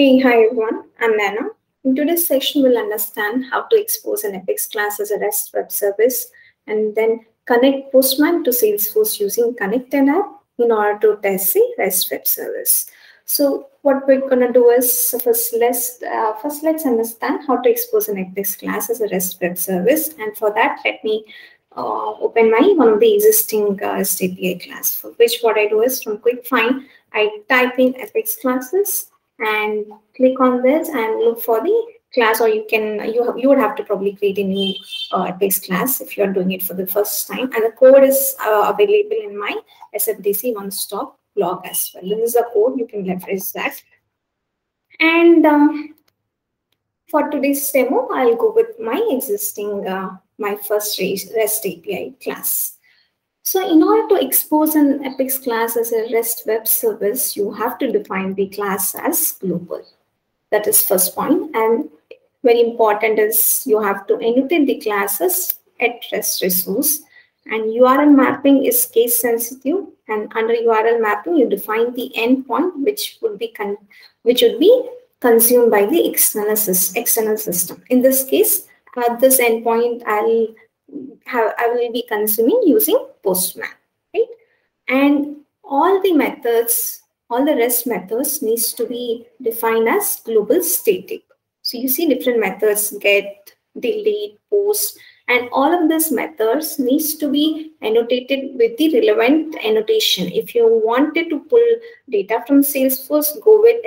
Hey, hi everyone, I'm Nana. In today's section, we'll understand how to expose an Apex class as a REST web service and then connect Postman to Salesforce using Connect an app in order to test the REST web service. So what we're gonna do is first let's understand how to expose an Apex class as a REST web service. And for that, let me open one of the existing REST API class, for which what I do is from quick find, I type in Apex classes and click on this and look for the class, or you would have to probably create a new Apex class if you're doing it for the first time. And the code is available in my SFDC one-stop blog as well. This is the code, you can reference that. And for today's demo, I'll go with my existing, my first REST API class. So in order to expose an Apex class as a REST web service, you have to define the class as global. That is first point. And very important is you have to annotate the classes at REST resource. And URL mapping is case sensitive. And under URL mapping, you define the endpoint which would be consumed by the external system. In this case, at this endpoint, I will be consuming using Postman, right? And all the methods, all the REST methods needs to be defined as global static. So you see different methods, get, delete, post, and all of these methods needs to be annotated with the relevant annotation. If you wanted to pull data from Salesforce, go with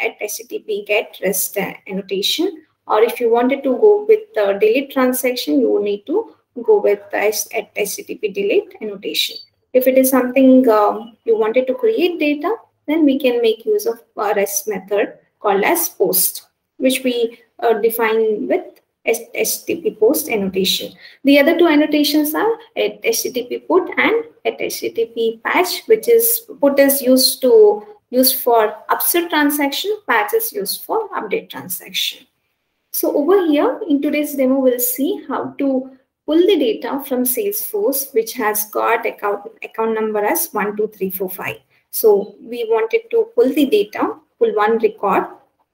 HTTP get REST annotation. Or if you wanted to go with the delete transaction, you will need to go with at HTTP delete annotation. If it is something you wanted to create data, then we can make use of a REST method called as post, which we define with HTTP post annotation. The other two annotations are at HTTP put and at HTTP patch, which is put is used for upsell transaction, patch is used for update transaction. So over here in today's demo, we'll see how to pull the data from Salesforce, which has got account number as 12345. So we wanted to pull the data, pull one record,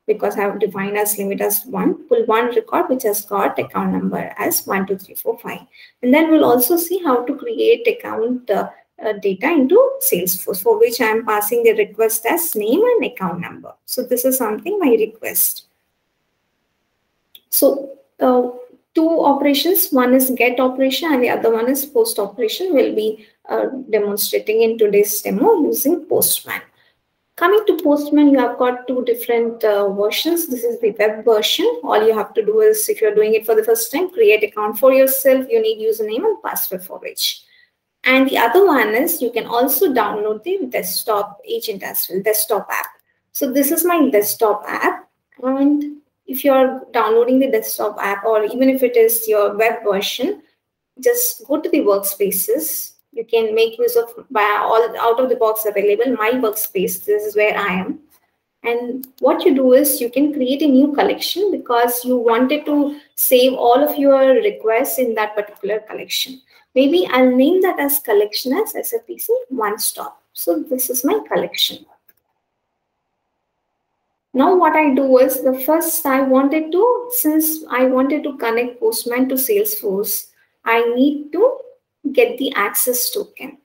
because I have defined as limit as 1, pull one record which has got account number as 12345. And then we'll also see how to create account data into Salesforce, for which I am passing the request as name and account number. So this is something my request. So two operations, one is get operation and the other one is post operation, will be demonstrating in today's demo using Postman. Coming to Postman, you have got two different versions. This is the web version. All you have to do is, if you're doing it for the first time, create account for yourself. You need username and password for which. And the other one is, you can also download the desktop agent as well, desktop app. So this is my desktop app. And if you're downloading the desktop app, or even if it is your web version, just go to the workspaces. You can make use of all out of the box available, my workspace. This is where I am. And what you do is you can create a new collection because you wanted to save all of your requests in that particular collection. Maybe I'll name that as collection as SFDC one stop. So this is my collection. Now what I do is, the first since I wanted to connect Postman to Salesforce, I need to get the access token.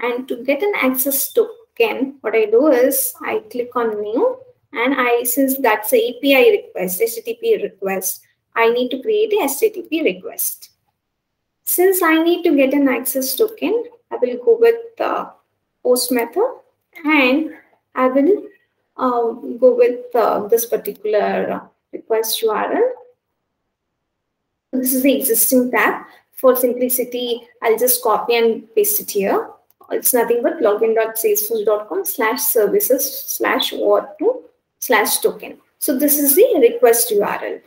And to get an access token, what I do is I click on new, and since that's an API request, HTTP request, I need to create a HTTP request. Since I need to get an access token, I will go with the post method, and I will go with this particular request URL. This is the existing tab. For simplicity, I'll just copy and paste it here. It's nothing but login.salesforce.com/services/auth2/token. So this is the request URL.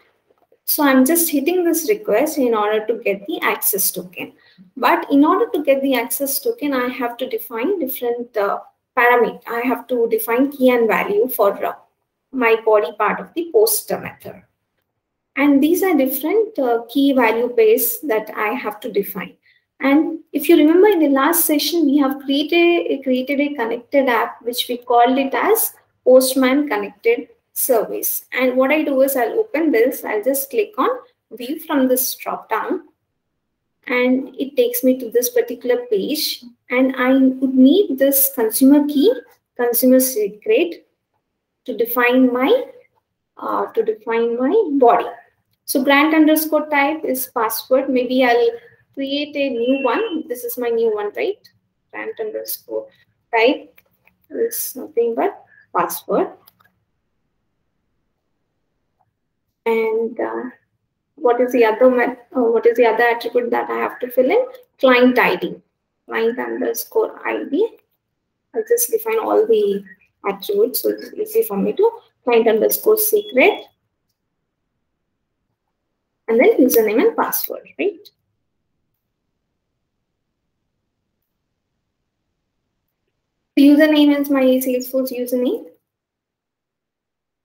So I'm just hitting this request in order to get the access token. But in order to get the access token, I have to define different parameter. I have to define key and value for my body part of the post method. And these are different key value pairs that I have to define. And if you remember in the last session, we have created a connected app, which we called it as Postman Connected service. And what I do is I'll open this. I'll just click on view from this drop down, and it takes me to this particular page. And I would need this consumer key, consumer secret, to define my body. So grant underscore type is password. Maybe I'll create a new one. This is my new one, right? Grant underscore type is nothing but password. And what is the other attribute that I have to fill in? Client ID, client underscore ID. I'll just define all the attributes, so it's easy for me to client underscore secret, and then username and password, right? The username is my Salesforce username,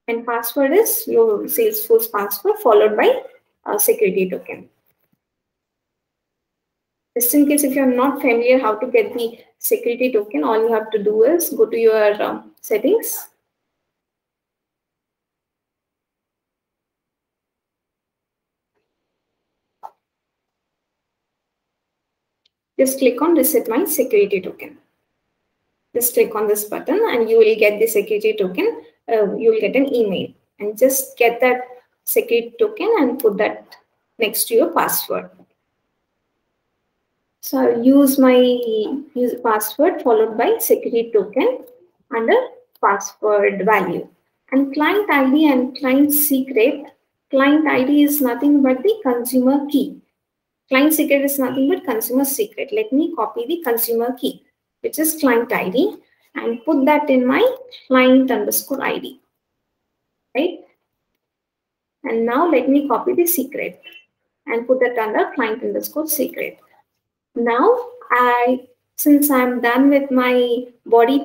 and password is your Salesforce password followed by a security token. Just in case if you're not familiar how to get the security token, all you have to do is go to your settings. Just click on reset my security token. Just click on this button and you will get the security token. You will get an email, and just get that security token and put that next to your password. So I'll use my user password followed by security token under password value. And client ID and client secret. Client ID is nothing but the consumer key. Client secret is nothing but consumer secret. Let me copy the consumer key, which is client ID, and put that in my client underscore ID, right? And now let me copy the secret and put that under client underscore secret. Now, since I'm done with my body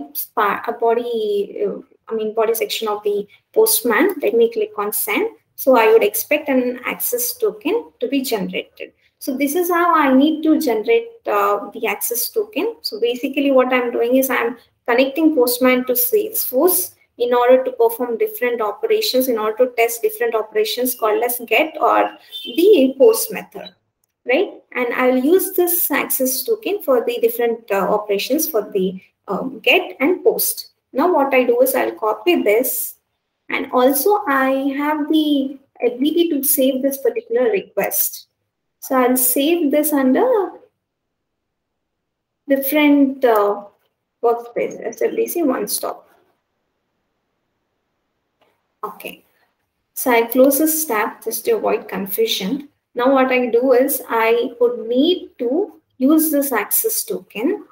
section of the Postman, let me click on send. So I would expect an access token to be generated. So this is how I need to generate the access token. So basically what I'm doing is I'm connecting Postman to Salesforce in order to perform different operations, in order to test different operations called as get or the post method, right? And I'll use this access token for the different operations for the get and post. Now what I do is I'll copy this, and also I have the ability to save this particular request. So I'll save this under different workspace, SFDC one stop. Okay, so I close this tab just to avoid confusion. Now what I do is I would need to use this access token.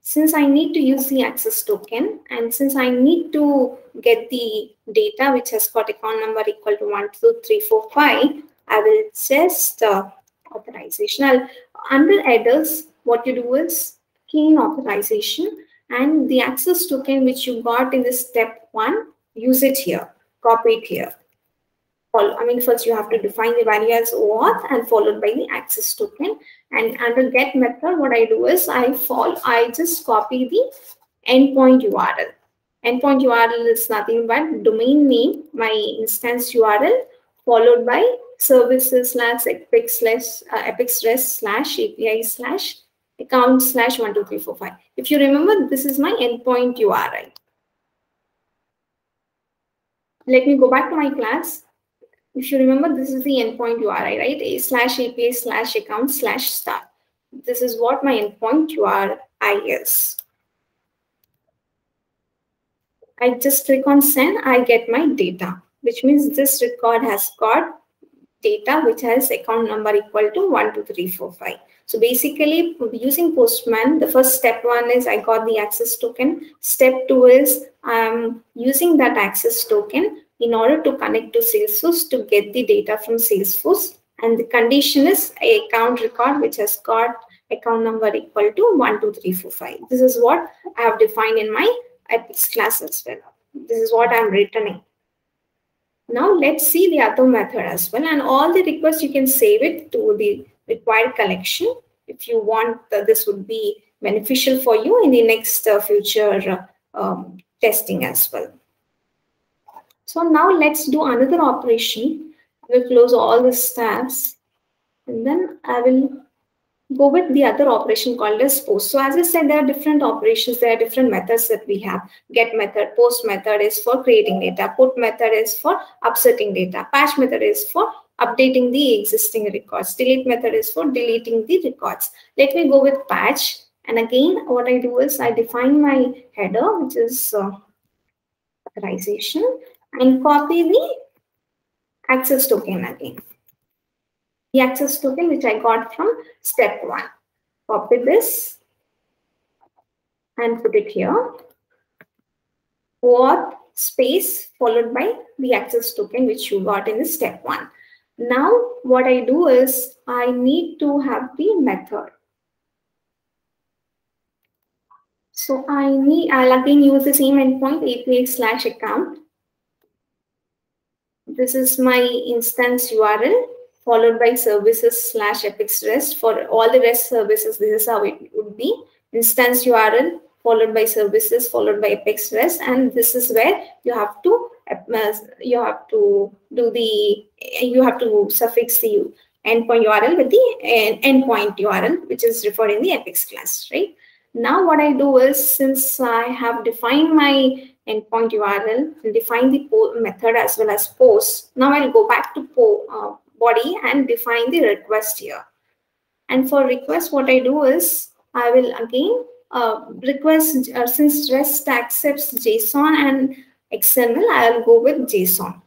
Since I need to use the access token, and since I need to get the data which has got account number equal to 12345, I will just authorization. Under headers, what you do is key in authorization, and the access token which you got in this step one, use it here, copy it here. First you have to define the value as OAuth and followed by the access token. And under get method, what I do is I just copy the endpoint URL. Endpoint URL is nothing but domain name, my instance URL, followed by services/apex/rest/api/account/12345. If you remember, this is my endpoint URI. Let me go back to my class. If you remember, this is the endpoint URI, right? /api/account/start. This is what my endpoint URI is. I just click on send, I get my data, which means this record has got data which has account number equal to 12345. So basically, using Postman, the first step one is I got the access token. Step two is I'm using that access token in order to connect to Salesforce to get the data from Salesforce. And the condition is an account record which has got account number equal to 12345. This is what I have defined in my Apex class as well. This is what I'm returning. Now let's see the other method as well, and all the requests you can save it to the required collection if you want. This would be beneficial for you in the next future testing as well. So now let's do another operation. I will close all the tabs, and then I will go with the other operation called as post. So as I said, there are different operations, there are different methods that we have. Get method, post method is for creating data, put method is for upsetting data, patch method is for updating the existing records, delete method is for deleting the records. Let me go with patch. And again, what I do is I define my header, which is authorization, and copy the access token again. The access token which I got from step 1. Copy this and put it here. OAuth space followed by the access token which you got in the step 1. Now what I do is I need to have the method. So I'll again use the same endpoint API/account. This is my instance URL followed by services/Apex REST for all the REST services. This is how it would be. Instance URL followed by services followed by Apex REST, and this is where you have to suffix the endpoint URL with the endpoint URL, which is referred in the Apex class, right? Now what I do is, since I have defined my endpoint URL, I'll define the method as well as post. Now I'll go back to body and define the request here. And for request, what I do is I will again request, since REST accepts JSON and XML, I'll go with JSON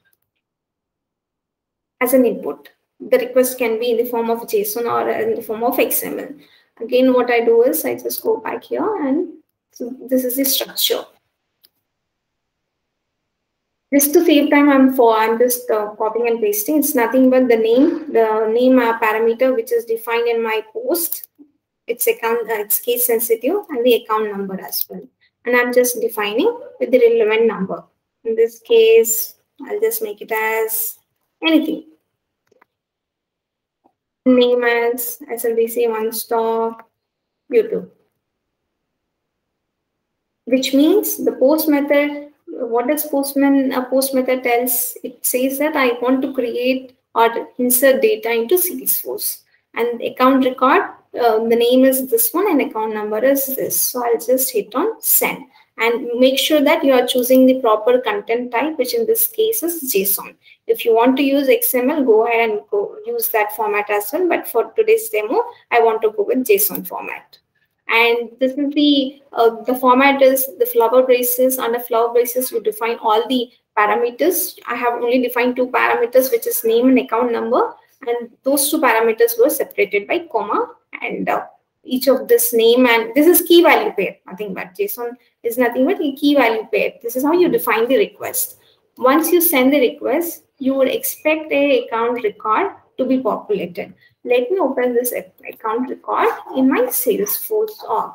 as an input. The request can be in the form of JSON or in the form of XML. Again, what I do is I just go back here, and so this is the structure. Just to save time, I'm just copying and pasting. It's nothing but the name parameter which is defined in my post. It's case sensitive, and the account number as well. And I'm just defining with the relevant number. In this case, I'll just make it as anything. Name as SFDC one stop YouTube, which means the post method. What does Postman? A post method tells, it says that I want to create or insert data into Salesforce, and account record, the name is this one and account number is this. So I'll just hit on send, and make sure that you are choosing the proper content type, which in this case is JSON. If you want to use XML, go ahead and use that format as well. But for today's demo, I want to go with JSON format. And this is the format is the flower braces. Under flower braces, you define all the parameters. I have only defined 2 parameters, which is name and account number. And those 2 parameters were separated by comma. And each of this name, and this is key value pair. Nothing but JSON is nothing but a key value pair. This is how you define the request. Once you send the request, you would expect an account record to be populated. Let me open this account record in my Salesforce org.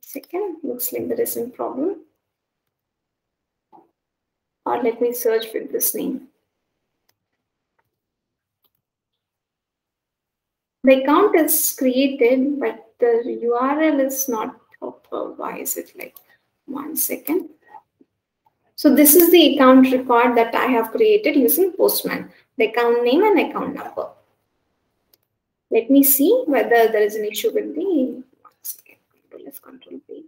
Second, looks like there is a problem. Or let me search with this name. The account is created, but the URL is not proper. Why is it like? 1 second. So this is the account record that I have created using Postman. The account name and account number. Let me see whether there is an issue with the. 1 second. Control P.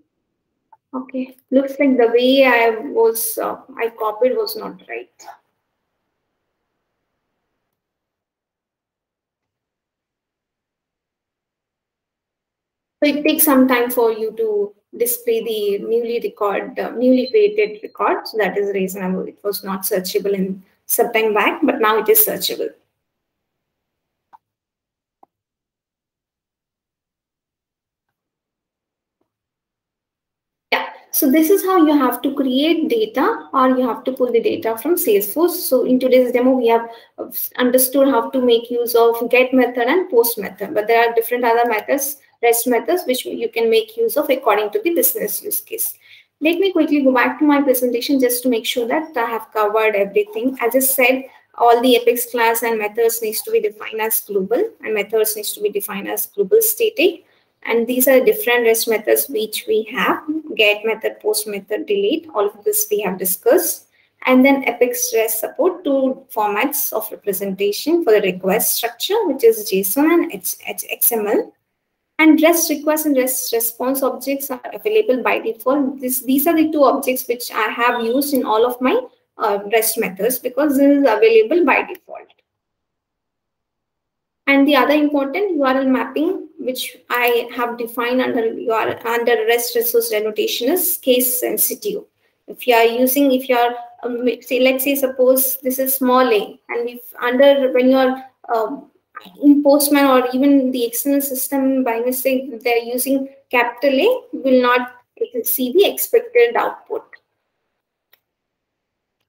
Okay, looks like the way I copied was not right. So it takes some time for you to display the newly created record. So that is reasonable. It was not searchable in some time back, but now it is searchable. So this is how you have to create data, or you have to pull the data from Salesforce. So in today's demo, we have understood how to make use of get method and post method. But there are different other methods, REST methods, which you can make use of according to the business use case. Let me quickly go back to my presentation just to make sure that I have covered everything. As I said, all the Apex class and methods needs to be defined as global, and methods needs to be defined as global static. And these are different REST methods which we have: get method, post method, delete. All of this we have discussed. And then Apex REST support two formats of representation for the request structure, which is JSON and XML. And REST request and REST response objects are available by default. These are the two objects which I have used in all of my REST methods because this is available by default. And the other important URL mapping, which I have defined under REST resource annotation, is case sensitive. If you are using, if you are say, let's say suppose this is small a, and if under when you are in Postman or even the external system by mistake they're using capital A, will not see the expected output.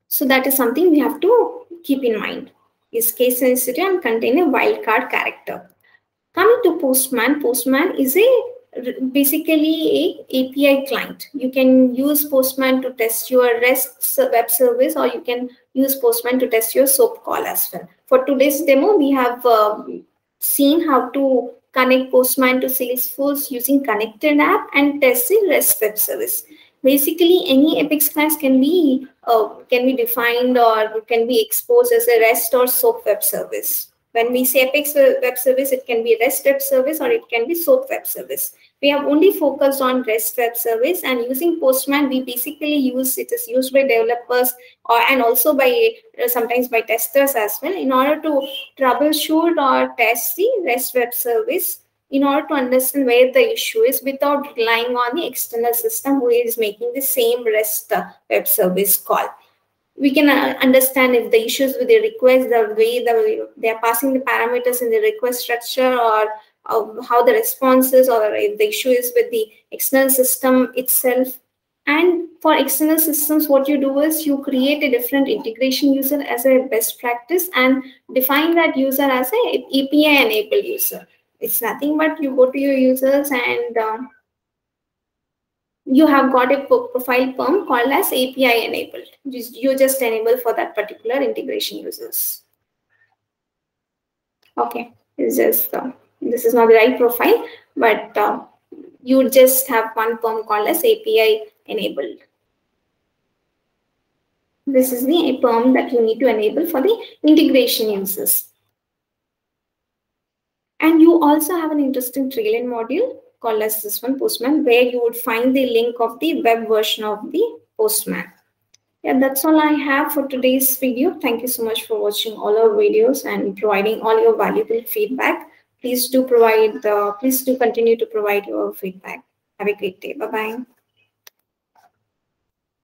So that is something we have to keep in mind. Is case sensitive and contain a wildcard character. Coming to Postman, Postman is basically an API client. You can use Postman to test your REST web service, or you can use Postman to test your SOAP call as well. For today's demo, we have seen how to connect Postman to Salesforce using connected app and test the REST web service. Basically, any Apex class can be defined or can be exposed as a REST or SOAP web service. When we say Apex web service, it can be REST web service or it can be SOAP web service. We have only focused on REST web service, and using Postman, we basically use it is used by developers and also by sometimes by testers as well in order to troubleshoot or test the REST web service, in order to understand where the issue is without relying on the external system who is making the same REST web service call. We can understand if the issues with the request, the way they are passing the parameters in the request structure, or how the response is, or if the issue is with the external system itself. And for external systems, what you do is you create a different integration user as a best practice and define that user as an API-enabled user. It's nothing but you go to your users and you have got a profile perm called as API enabled. You just enable for that particular integration users. Okay, it's just this is not the right profile, but you just have one perm called as API enabled. This is the perm that you need to enable for the integration users. And you also have an interesting Trailhead module called as this one, Postman, where you would find the link of the web version of the Postman. Yeah, that's all I have for today's video. Thank you so much for watching all our videos and providing all your valuable feedback. Please do continue to provide your feedback. Have a great day. Bye-bye.